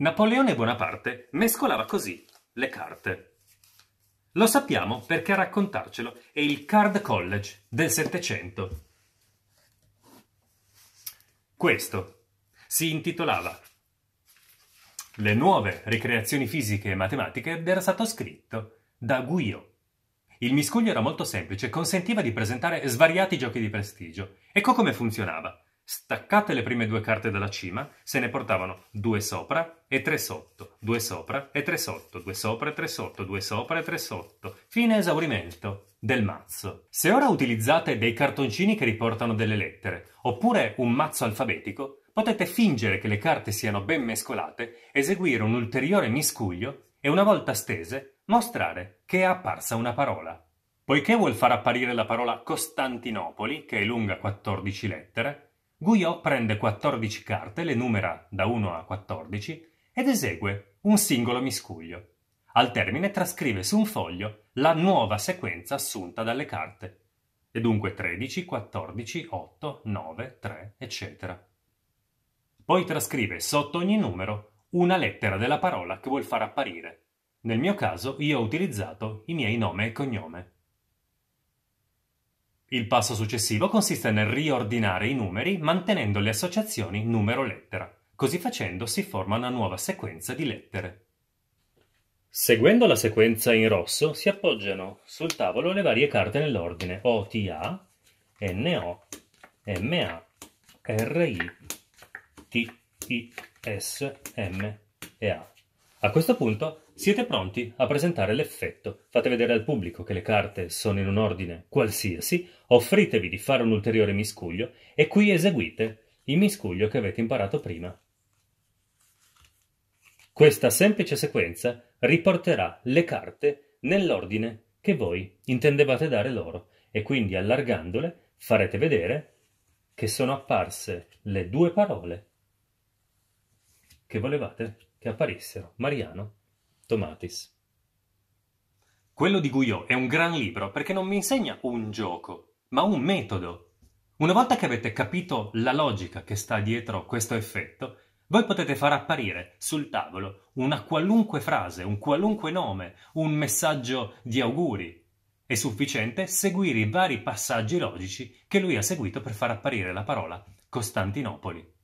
Napoleone Bonaparte mescolava così le carte. Lo sappiamo perché a raccontarcelo è il Card College del Settecento. Questo si intitolava Le nuove ricreazioni fisiche e matematiche ed era stato scritto da Guyot. Il miscuglio era molto semplice, consentiva di presentare svariati giochi di prestigio. Ecco come funzionava. Staccate le prime due carte dalla cima, se ne portavano 2 sopra e 3 sotto, 2 sopra e 3 sotto, 2 sopra e 3 sotto, 2 sopra e 3 sotto, fino a esaurimento del mazzo. Se ora utilizzate dei cartoncini che riportano delle lettere, oppure un mazzo alfabetico, potete fingere che le carte siano ben mescolate, eseguire un ulteriore miscuglio e una volta stese mostrare che è apparsa una parola. Poiché vuol far apparire la parola Costantinopoli, che è lunga 14 lettere, Guyot prende 14 carte, le numera da 1 a 14 ed esegue un singolo miscuglio. Al termine trascrive su un foglio la nuova sequenza assunta dalle carte, e dunque 13, 14, 8, 9, 3, eccetera. Poi trascrive sotto ogni numero una lettera della parola che vuol far apparire. Nel mio caso io ho utilizzato i miei nome e cognome. Il passo successivo consiste nel riordinare i numeri mantenendo le associazioni numero-lettera. Così facendo si forma una nuova sequenza di lettere. Seguendo la sequenza in rosso si appoggiano sul tavolo le varie carte nell'ordine OTA, NO, MA, RI, T, I, S, M e A. A questo punto siete pronti a presentare l'effetto. Fate vedere al pubblico che le carte sono in un ordine qualsiasi, offritevi di fare un ulteriore miscuglio e qui eseguite il miscuglio che avete imparato prima. Questa semplice sequenza riporterà le carte nell'ordine che voi intendevate dare loro e quindi allargandole farete vedere che sono apparse le due parole che volevate che apparissero, Mariano Tomatis. Quello di Guyot è un gran libro perché non mi insegna un gioco, ma un metodo. Una volta che avete capito la logica che sta dietro questo effetto, voi potete far apparire sul tavolo una qualunque frase, un qualunque nome, un messaggio di auguri. È sufficiente seguire i vari passaggi logici che lui ha seguito per far apparire la parola Costantinopoli.